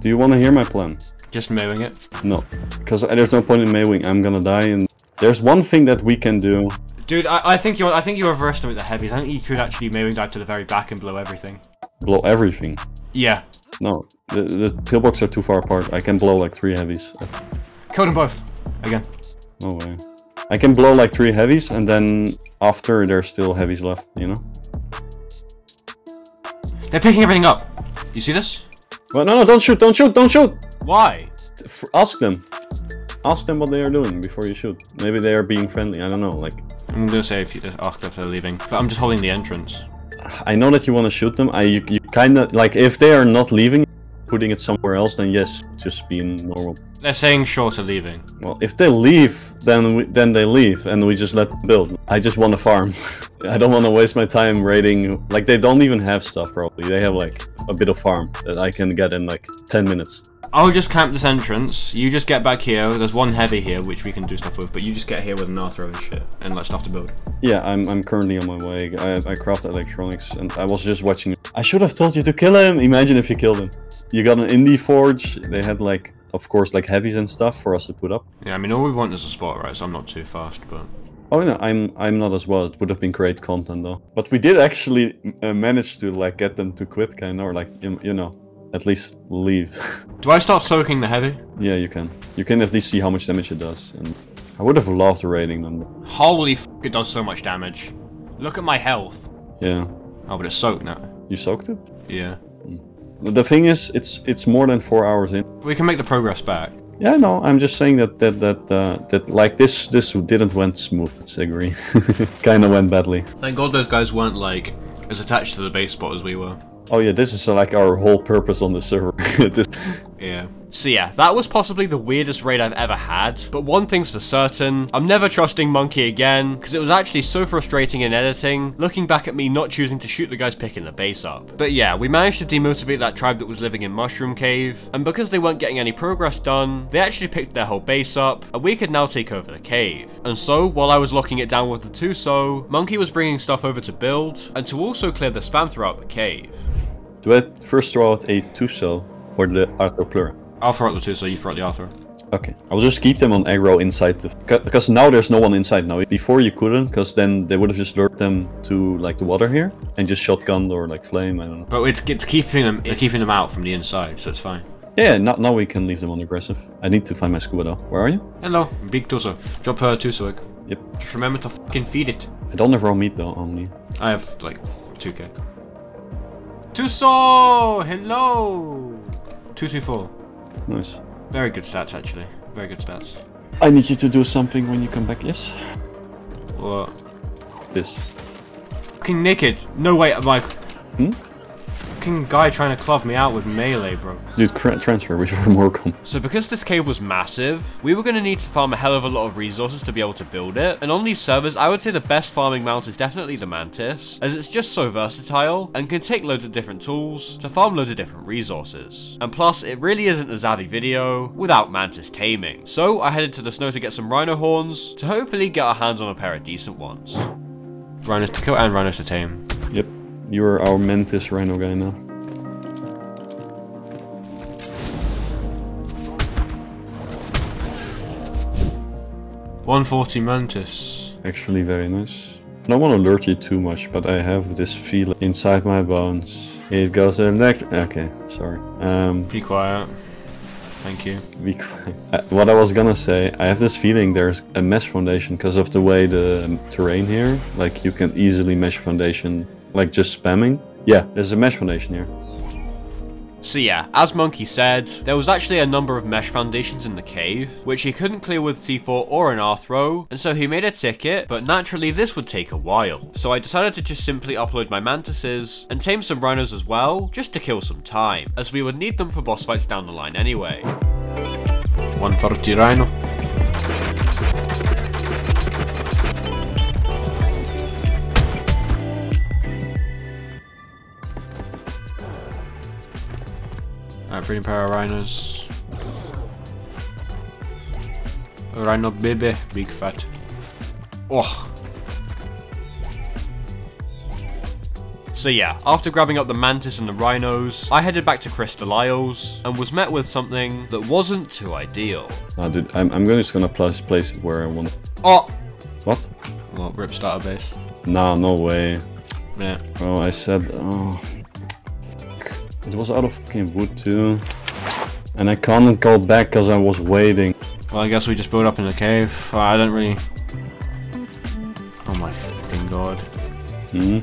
Do you want to hear my plan? Just Maewing it? No, because there's no point in Maewing. I'm gonna die, and there's one thing that we can do. Dude, I think you overestimate the heavies. I think you could actually Maewing dive to the very back and blow everything. Blow everything? Yeah. No, the pillbox are too far apart. I can blow like 3 heavies. Kill them both. Again. No way. I can blow like 3 heavies, and then after there's still heavies left, you know? They're picking everything up. You see this? Well, no, don't shoot! Why? Ask them what they are doing before you shoot. Maybe they are being friendly, I don't know, like... I'm gonna say if you just ask them if they're leaving, but I'm just holding the entrance. I know that you want to shoot them, you kinda... Like, if they are not leaving, putting it somewhere else, then yes, just being normal. They're saying sure to leaving. Well, if they leave, then they leave, and we just let them build. I just want to farm. I don't want to waste my time raiding. Like, they don't even have stuff, probably. They have, like, a bit of farm that I can get in, like, 10 minutes. I'll just camp this entrance. You just get back here. There's one heavy here, which we can do stuff with, but you just get here with an Arthro and shit, and, like, stuff to build. Yeah, I'm currently on my way. I craft electronics, and I was just watching. I should have told you to kill him. Imagine if you killed him. You got an indie forge. They had, like, of course, like, heavies and stuff for us to put up. Yeah, I mean, all we want is a spot, right? So I'm not too fast, but... Oh no, I'm not as well. It would have been great content though. But we did actually manage to like get them to quit, kind of, or like you know, at least leave. Do I start soaking the heavy? Yeah, you can. You can at least see how much damage it does. And I would have loved raiding them. Holy f***, it does so much damage. Look at my health. Yeah. Oh, but it's soaked now. You soaked it? Yeah. The thing is, it's more than 4 hours in. We can make the progress back. Yeah, no, I'm just saying that like this didn't went smooth. I agree. Kind of went badly. Thank God those guys weren't like as attached to the base spot as we were. Oh yeah, this is like our whole purpose on the server. Yeah. So yeah, that was possibly the weirdest raid I've ever had, but one thing's for certain, I'm never trusting Monkey again, because it was actually so frustrating in editing, looking back at me not choosing to shoot the guys picking the base up. But yeah, we managed to demotivate that tribe that was living in Mushroom Cave, and because they weren't getting any progress done, they actually picked their whole base up, and we could now take over the cave. And so, while I was locking it down with the Tuso, Monkey was bringing stuff over to build, and to also clear the spam throughout the cave. Do I first throw out a Tuso or the Arthropleura? I'll throw out the Tuso, you throw out the Arthro. Okay, I'll just keep them on aggro inside the... Because now there's no one inside now. Before you couldn't, because then they would have just lured them to like the water here and just shotgun or like flame, I don't know. But it's keeping them out from the inside, so it's fine. Yeah, now we can leave them on aggressive. I need to find my scuba though. Where are you? Hello, big Tuso. Drop her Tuso egg. Yep. Just remember to fucking feed it. I don't have raw meat though, only. I have like 2k. Tuso! Hello! 224. Nice. Very good stats, actually. Very good stats. I need you to do something when you come back, yes? What? This. Fucking naked. No way, Mike. Hmm? Fucking guy trying to club me out with melee, bro. Dude, transfer before more come. So because this cave was massive, we were going to need to farm a hell of a lot of resources to be able to build it. And on these servers, I would say the best farming mount is definitely the Mantis, as it's just so versatile and can take loads of different tools to farm loads of different resources. And plus, it really isn't a Zavi video without Mantis taming. So I headed to the snow to get some rhino horns to hopefully get our hands on a pair of decent ones. Rhinos to kill and rhinos to tame. Yep. You're our Mantis Rhino guy now. $140 Mantis. Actually very nice. I don't want to alert you too much, but I have this feeling inside my bones. It goes electric. Okay, sorry. Be quiet. Thank you. Be quiet. What I was gonna say, I have this feeling there's a mesh foundation because of the way the terrain here. Like you can easily mesh foundation. Like just spamming? Yeah, there's a mesh foundation here. So yeah, as Monkey said, there was actually a number of mesh foundations in the cave, which he couldn't clear with C4 or an Arthro, and so he made a ticket, but naturally this would take a while. So I decided to just simply upload my Mantises, and tame some Rhinos as well, just to kill some time, as we would need them for boss fights down the line anyway. 140 Rhino. Alright, breeding pair of rhinos. Rhino baby, big fat. Oh. So yeah, after grabbing up the Mantis and the rhinos, I headed back to Crystal Isles and was met with something that wasn't too ideal. Oh, dude, I'm just gonna place it where I want. Oh. What? Well, rip starter base. Nah, no way. Yeah. Oh, I said. Oh. It was out of fucking wood too. And I can't call back because I was waiting. Well, I guess we just built up in the cave. I don't really... Oh my fucking god. Hmm?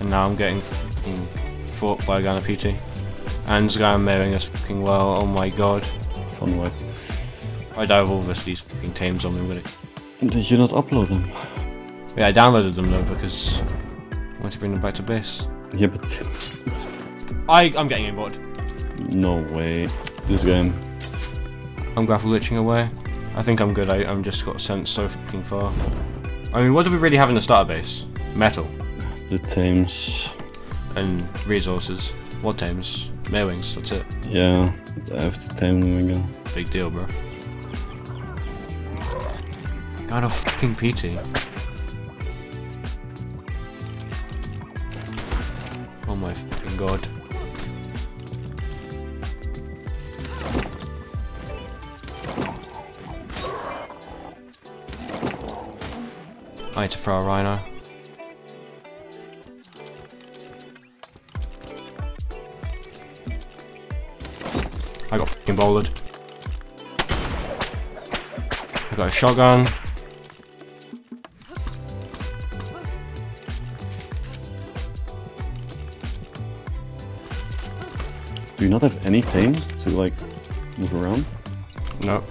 And now I'm getting fought by a guy in a PT. And this guy Maewing us fucking well. Oh my god. Fun way. I die with all this, these fucking tames on me with it. Did you not upload them? Yeah, I downloaded them though because I wanted to bring them back to base. Yeah, but... I'm getting inboard. No way. This game. I'm grapple glitching away. I think I'm good. I'm just got sent so fucking far. I mean, what do we really have in the starter base? Metal. The tames. And resources. What tames? Maewings, that's it. Yeah, I have to tame them again. Big deal, bro. Kind of fucking PT. Oh my fucking god. I need to throw a rhino. I got fucking bowlered. I got a shotgun. Do you not have any tame to like move around? No.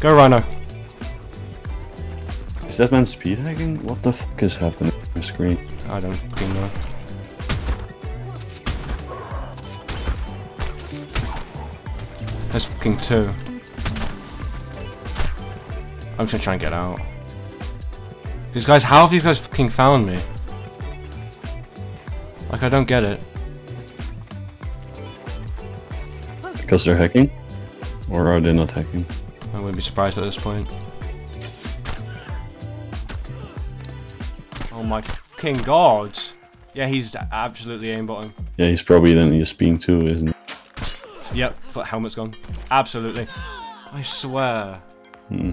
Go Rhino. Is that man speed hacking? What the fuck is happening on the screen? I don't fucking know. There's fucking two. I'm just gonna try and get out. These guys, how have these guys fucking found me? Like, I don't get it. Because they're hacking? Or are they not hacking? I wouldn't be surprised at this point. Oh my fucking god! Yeah, he's absolutely aimbotting. Yeah, he's probably then USPing too, isn't he? Yep, helmet's gone. Absolutely. I swear. Hmm.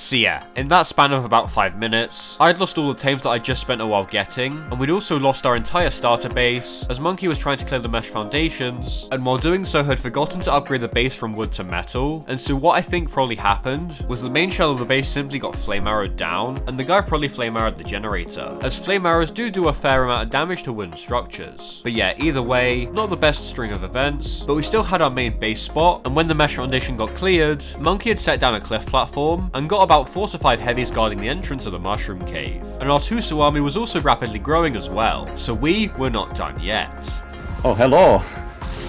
So yeah, in that span of about 5 minutes, I'd lost all the tames that I just spent a while getting, and we'd also lost our entire starter base, as Monkey was trying to clear the mesh foundations, and while doing so had forgotten to upgrade the base from wood to metal, and so what I think probably happened was the main shell of the base simply got flame arrowed down, and the guy probably flame arrowed the generator, as flame arrows do a fair amount of damage to wooden structures. But yeah, either way, not the best string of events, but we still had our main base spot, and when the mesh foundation got cleared, Monkey had set down a cliff platform, and got about 4 to 5 heavies guarding the entrance of the Mushroom Cave, and our Tuso army was also rapidly growing as well, so we were not done yet. Oh, hello!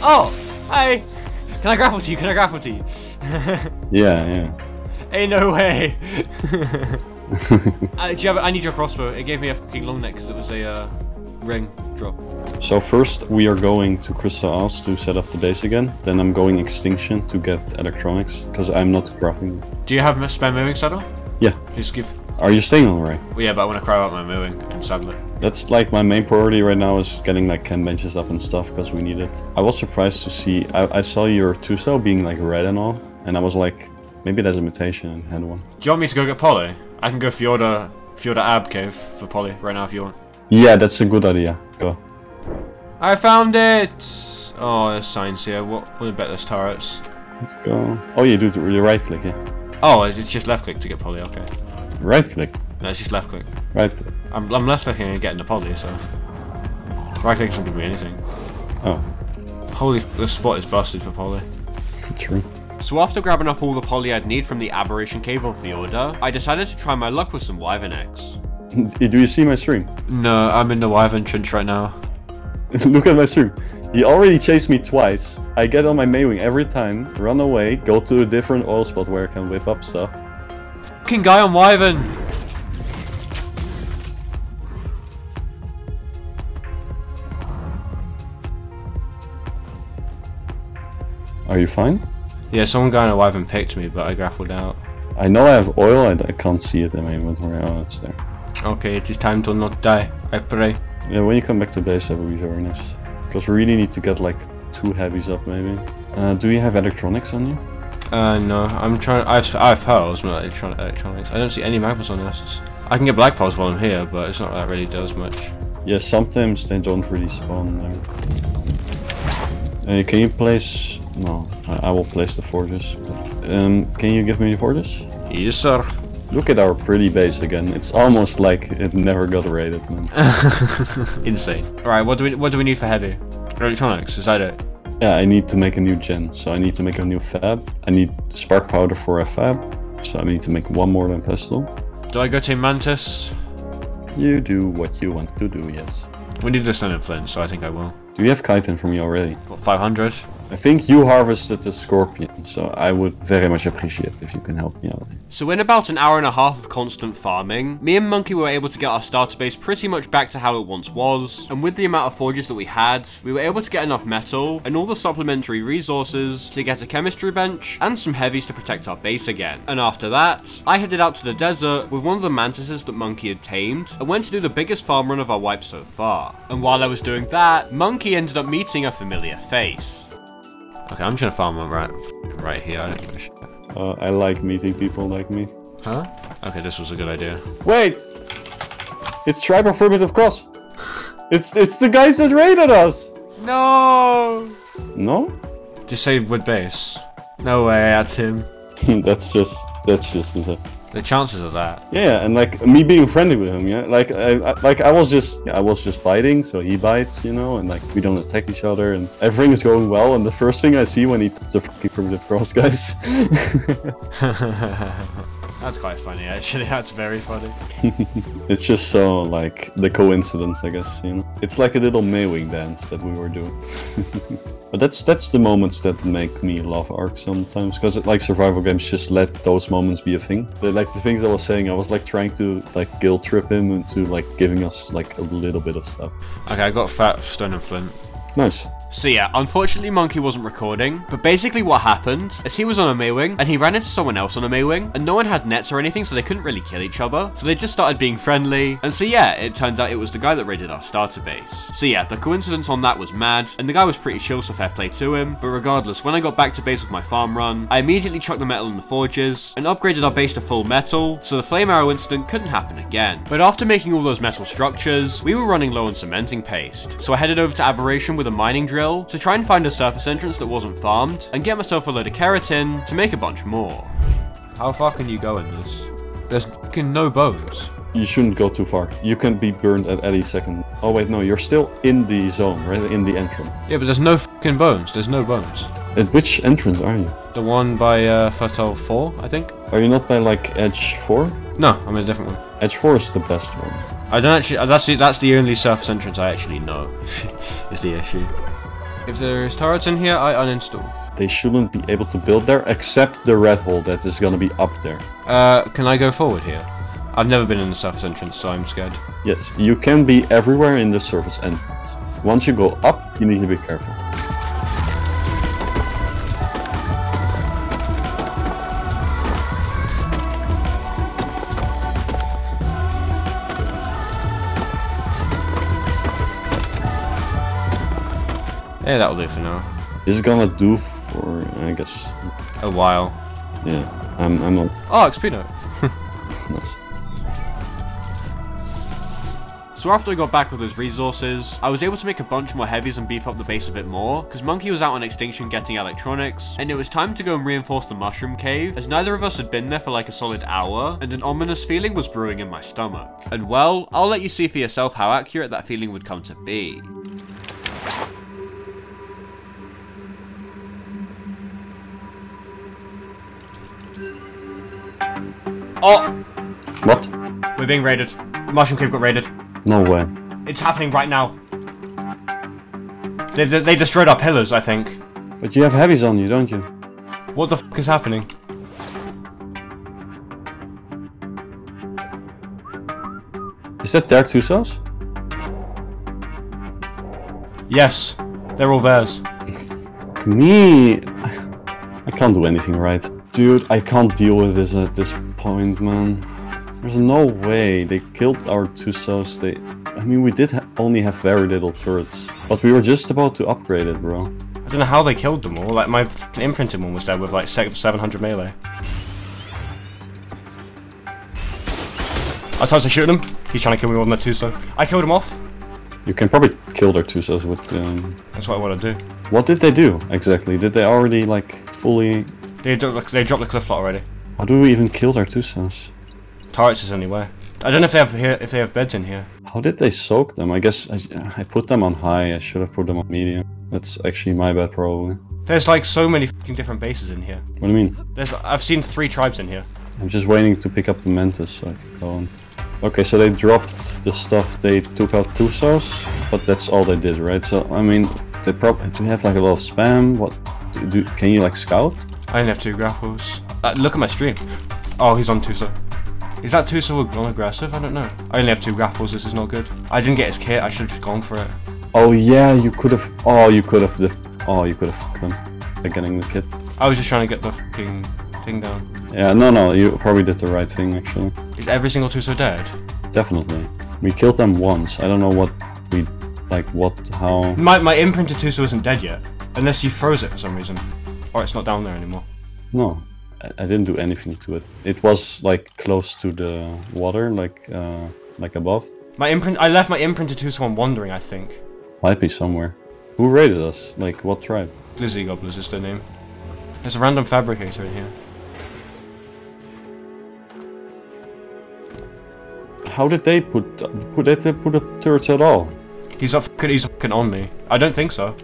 Oh, hi! Can I grapple to you? Can I grapple to you? yeah. Ain't no way! I need your crossbow. It gave me a fucking long neck because it was a ring drop. So first we are going to Crystal Isles to set up the base again, then I'm going Extinction to get electronics, because I'm not crafting. Do you have a spare Maewing saddle? Yeah. Please give. Are you staying alright? Well, yeah, but I want to cry out my Maewing and saddle. That's like my main priority right now, is getting like camp benches up and stuff, because we need it. I was surprised to see, I saw your Tuso being like red and all, and I was like, maybe there's a mutation and had one. Do you want me to go get Polly? I can go Fjorda Ab Cave for Polly right now if you want. Yeah, that's a good idea. Go. I found it! Oh, there's signs here. What about those turrets? Let's go. Oh, you right click, yeah. Oh, it's just left click to get Polly, okay. Right click? No, it's just left click. Right click. I'm left clicking and getting the Polly, so. Right click doesn't give me anything. Oh. Holy f, this spot is busted for Polly. True. So after grabbing up all the Polly I'd need from the Aberration Cave of the Order, I decided to try my luck with some Wyvern eggs. Do you see my stream? No, I'm in the Wyvern trench right now. Look at my stream. He already chased me twice. I get on my Maewing every time, run away, go to a different oil spot where I can whip up stuff. Fucking guy on Wyvern! Are you fine? Yeah, someone guy on a Wyvern picked me, but I grappled out. I know I have oil, I can't see it in my inventory. Oh, it's there. Okay, it is time to not die, I pray. Yeah, when you come back to base, that would be very nice. Because we really need to get like 2 heavies up, maybe. Do you have electronics on you? No, I'm trying. I have pearls, but electronics. I don't see any magnets on this. I can get black pearls while I'm here, but it's not that really does much. Yeah, sometimes they don't really spawn there. Can you place? No, I will place the forges. But, can you give me the forges? Yes, sir. Look at our pretty base again. It's almost like it never got raided, man. Insane. Alright, what do we need for heavy? Electronics, is that it? Yeah, I need to make a new gen. So I need to make a new fab. I need spark powder for a fab. So I need to make one more than pistol. Do I go to Mantis? You do what you want to do, yes. We need to stand in Flint, so I think I will. Do you have chitin for me already? What, 500? I think you harvested the scorpion, so I would very much appreciate if you can help me out. So in about an hour and a half of constant farming, me and Monkey were able to get our starter base pretty much back to how it once was, and with the amount of forges that we had, we were able to get enough metal and all the supplementary resources to get a chemistry bench and some heavies to protect our base again. And after that, I headed out to the desert with one of the mantises that Monkey had tamed and went to do the biggest farm run of our wipe so far. And while I was doing that, Monkey ended up meeting a familiar face. Okay, I'm just gonna farm one right here. I don't give a shit. I like meeting people like me. Huh? Okay, this was a good idea. Wait! It's Tribal Primitive Cross! It's the guys that raided us! No! No? Just say wood base. No way, that's him. That's just insane. The chances of that. Yeah, and like me being friendly with him, yeah. Like I was just biting, so he bites, you know, and like we don't attack each other, and everything is going well. And the first thing I see when he takes the fucking primitive cross, guys. That's quite funny, actually. That's very funny. It's just so like the coincidence, I guess. You know, it's like a little Maewing dance that we were doing. But that's the moments that make me love ARK sometimes, because like survival games just let those moments be a thing. But, like the things I was saying, I was like trying to like guilt trip him into like giving us like a little bit of stuff. Okay, I got fat stone and flint. Nice. So yeah, unfortunately Monkey wasn't recording, but basically what happened is he was on a Maewing and he ran into someone else on a Maewing, and no one had nets or anything, so they couldn't really kill each other, so they just started being friendly. And so yeah, it turns out it was the guy that raided our starter base. So yeah, the coincidence on that was mad, and the guy was pretty chill, so fair play to him. But regardless, when I got back to base with my farm run, I immediately chucked the metal in the forges and upgraded our base to full metal, so the flame arrow incident couldn't happen again. But after making all those metal structures, we were running low on cementing paste, so I headed over to Aberration with a mining drill to try and find a surface entrance that wasn't farmed and get myself a load of keratin to make a bunch more. How far can you go in this? There's fucking no bones. You shouldn't go too far. You can be burned at any second. Oh wait, no, you're still in the zone, right? In the entrance. Yeah, but there's no fucking bones. There's no bones. At which entrance are you? The one by Fertile 4, I think. Are you not by like Edge 4? No, I'm in a different one. Edge 4 is the best one. I don't actually. That's the only surface entrance I actually know. Is the issue. If there's turrets in here, I uninstall. They shouldn't be able to build there, except the red hole that is gonna be up there. Can I go forward here? I've never been in the surface entrance, so I'm scared. Yes, you can be everywhere in the surface entrance. Once you go up, you need to be careful. Yeah, that'll do for now. This is gonna do for, I guess, a while. Yeah, I'm on. Oh, XP note. Nice. So after I got back with those resources, I was able to make a bunch more heavies and beef up the base a bit more, because Monkey was out on Extinction getting electronics, and it was time to go and reinforce the Mushroom Cave, as neither of us had been there for like a solid hour, and an ominous feeling was brewing in my stomach. And well, I'll let you see for yourself how accurate that feeling would come to be. Oh! What? We're being raided. The Mushroom Cave got raided. No way. It's happening right now. They destroyed our pillars, I think. But you have heavies on you, don't you? What the f*** is happening? Is that their two cells? Yes. They're all theirs. Me! I can't do anything right. Dude, I can't deal with this at this point, man. There's no way. They killed our Tusoteuthis. I mean, we did only have very little turrets. But we were just about to upgrade it, bro. I don't know how they killed them all. Like, my imprinted one was dead with, like, 700 melee. I tried to shoot him. He's trying to kill me more than that Tusoteuthis. I killed him off. You can probably kill their Tusoteuthis with... That's what I want to do. What did they do, exactly? Did they already, like, fully... They dropped the cliff plot already. How do we even kill their Tusoteuthis? Turrets is anywhere. I don't know if they have here, if they have beds in here. How did they soak them? I guess I put them on high. I should have put them on medium. That's actually my bad, probably. There's like so many fucking different bases in here. What do you mean? I've seen 3 tribes in here. I'm just waiting to pick up the Mantis so I can go on. Okay, so they dropped the stuff. They took out Tusoteuthis, but that's all they did, right? So I mean, they probably do have like a lot of spam. What do? Can you like scout? I only have 2 grapples. Look at my stream. Oh, he's on Tusa. Is that Tusa or aggressive? I don't know. I only have 2 grapples. This is not good. I didn't get his kit. I should have just gone for it. Oh yeah, you could have. Oh, you could have. Oh, you could have fucked them by getting the kit. I was just trying to get the fucking thing down. Yeah, no, you probably did the right thing actually. Is every single Tusa dead? Definitely. We killed them once. I don't know what we like. What? How? My imprinted Tusa isn't dead yet, unless you froze it for some reason. Oh, it's not down there anymore. No, I didn't do anything to it. It was like close to the water, like above. My imprint. I left my imprint to someone wandering. I think. Might be somewhere. Who raided us? Like what tribe? Glizzy Gobblers is their name. There's a random fabricator in here. How did they put up turrets at all? He's a fucking Omni. I don't think so.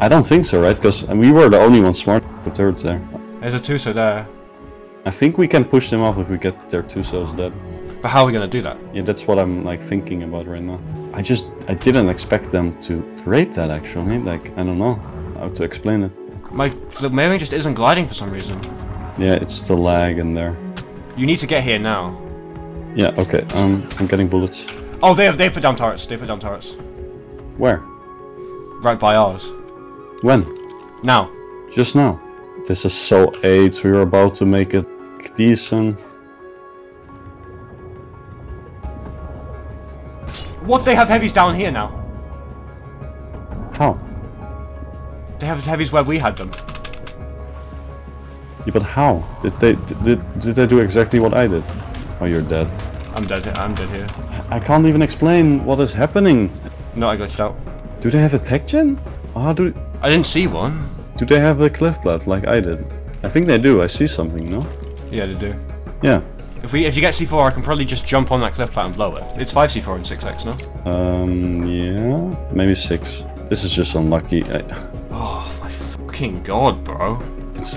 I don't think so, right? Because we were the only ones smart with turrets there. There's a Tuso there. I think we can push them off if we get their Tusos dead. But how are we gonna do that? Yeah, that's what I'm like thinking about right now. I didn't expect them to raid that actually. Like, I don't know how to explain it. My Maewing just isn't gliding for some reason. Yeah, it's the lag in there. You need to get here now. Yeah, okay. I'm getting bullets. Oh, they put down turrets. They put down turrets. Where? Right by ours. When? Now. Just now. This is so AIDS. We were about to make it decent. What? They have heavies down here now. How? They have heavies where we had them. Yeah, but how? Did they do exactly what I did? Oh, you're dead. I'm dead. I'm dead here. I can't even explain what is happening. No, I glitched out. Do they have a Tek gen? How do? I didn't see one. Do they have a cliff plat like I did? I think they do. I see something. No? Yeah, they do. Yeah. If you get C4, I can probably just jump on that cliff plat and blow it. It's 5 C4 and 6 X, no? Yeah, maybe 6. This is just unlucky. Oh my fucking god, bro.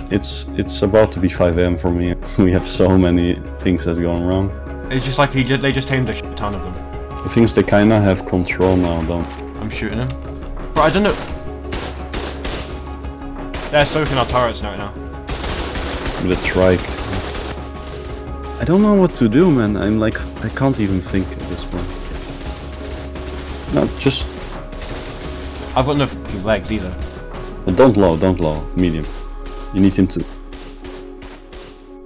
It's about to be 5 a.m. for me. We have so many things that's gone wrong. It's just like they just tamed a shit ton of them. The things they kinda have control now, don't. I'm shooting him. But I don't know. They're soaking our turrets right now. With a trike. I don't know what to do, man. I'm like, I can't even think at this point. No, just... I've got no fucking legs either. Don't low, medium. You need him to. Do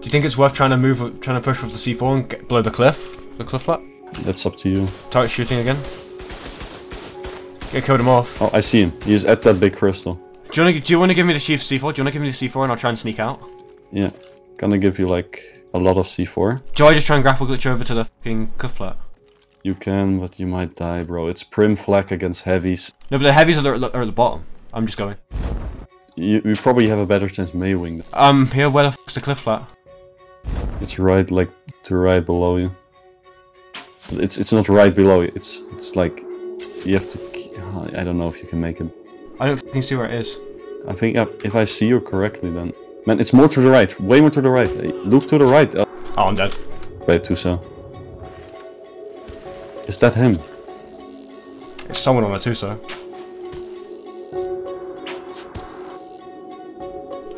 you think it's worth trying to push with the C4 and get below the cliff flat? That's up to you. Target shooting again. Get killed him off. Oh, I see him. He's at that big crystal. Do you want to give me the chief C4? Do you want to give me the C4 and I'll try and sneak out? Yeah, gonna give you like a lot of C4. Do I just try and grapple glitch over to the fucking cliff flat? You can, but you might die, bro. It's prim flak against heavies. No, but the heavies are at the bottom. I'm just going. You probably have a better chance Maewing. Here, where the fuck's the cliff flat? It's right, like, to right below you. But it's not right below you, it's like, you have to, I don't know if you can make it. I don't fucking see where it is. I think, if I see you correctly then. Man, it's more to the right, way more to the right. Look to the right. Oh, I'm dead. Wait, Tuso. Is that him? It's someone on a Tuso.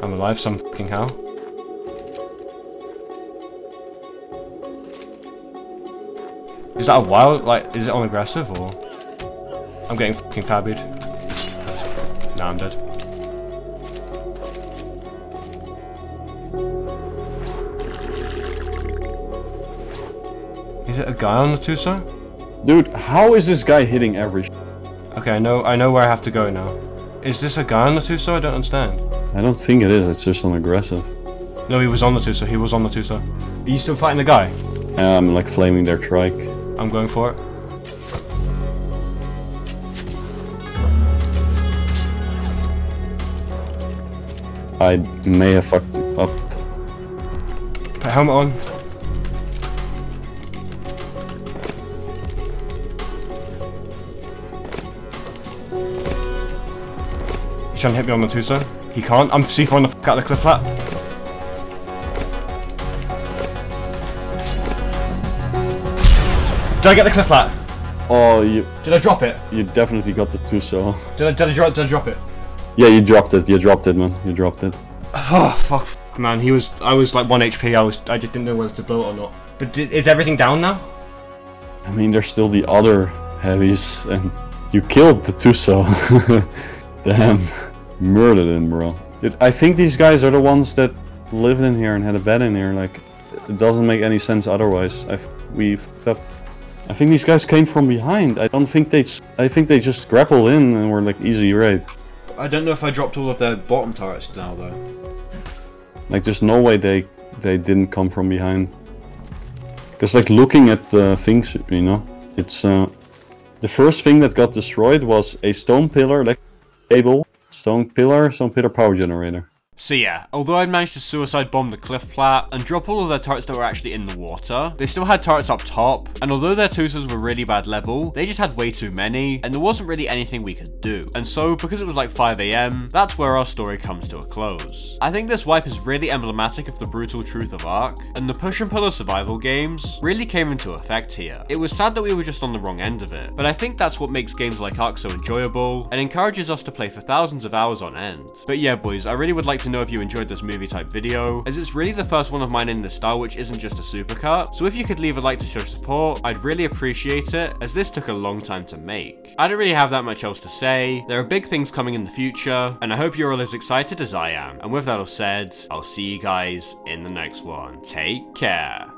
I'm alive, some fucking how. Is that a wild, like, is it unaggressive or? I'm getting fucking fabbied. Nah, I'm dead. Is it a guy on the Tuso? Dude, how is this guy hitting every sh? Okay, I know where I have to go now. Is this a guy on the Tuso? I don't understand. I don't think it is, it's just unaggressive. No, he was on the Tuso, he was on the Tuso. Are you still fighting the guy? I'm like flaming their trike. I'm going for it. I may have fucked you up. Put helmet on. He's trying to hit me on the Tuso. He can't. I'm C4 on the f*** out of the cliff flat. Did I get the cliff flat? Oh, you... Did I drop it? You definitely got the Tuso. Did I drop it? Yeah, you dropped it. You dropped it, man. You dropped it. Oh, fuck, man. He was... I was like 1 HP. I just didn't know whether to blow it or not. But is everything down now? I mean, there's still the other heavies. And you killed the Tuso. Damn. Murdered him, bro. Dude, I think these guys are the ones that lived in here and had a bed in here. Like, it doesn't make any sense otherwise. We fucked up. I think these guys came from behind. I don't think they... I think they just grappled in and were like, easy raid. I don't know if I dropped all of their bottom turrets now, though. Like, there's no way they didn't come from behind. Because, like, looking at the things, you know, it's... the first thing that got destroyed was a stone pillar, like, stone pillar power generator. So yeah, although I'd managed to suicide bomb the cliff plat and drop all of their turrets that were actually in the water, they still had turrets up top, and although their Tusos were really bad level, they just had way too many, and there wasn't really anything we could do. And so, because it was like 5 AM, that's where our story comes to a close. I think this wipe is really emblematic of the brutal truth of ARK, and the push and pull of survival games really came into effect here. It was sad that we were just on the wrong end of it, but I think that's what makes games like ARK so enjoyable, and encourages us to play for thousands of hours on end. But yeah boys, I really would like to know if you enjoyed this movie type video, as it's really the first one of mine in this style which isn't just a supercut, so if you could leave a like to show support, I'd really appreciate it, as this took a long time to make. I don't really have that much else to say. There are big things coming in the future, and I hope you're all as excited as I am, and with that all said, I'll see you guys in the next one. Take care.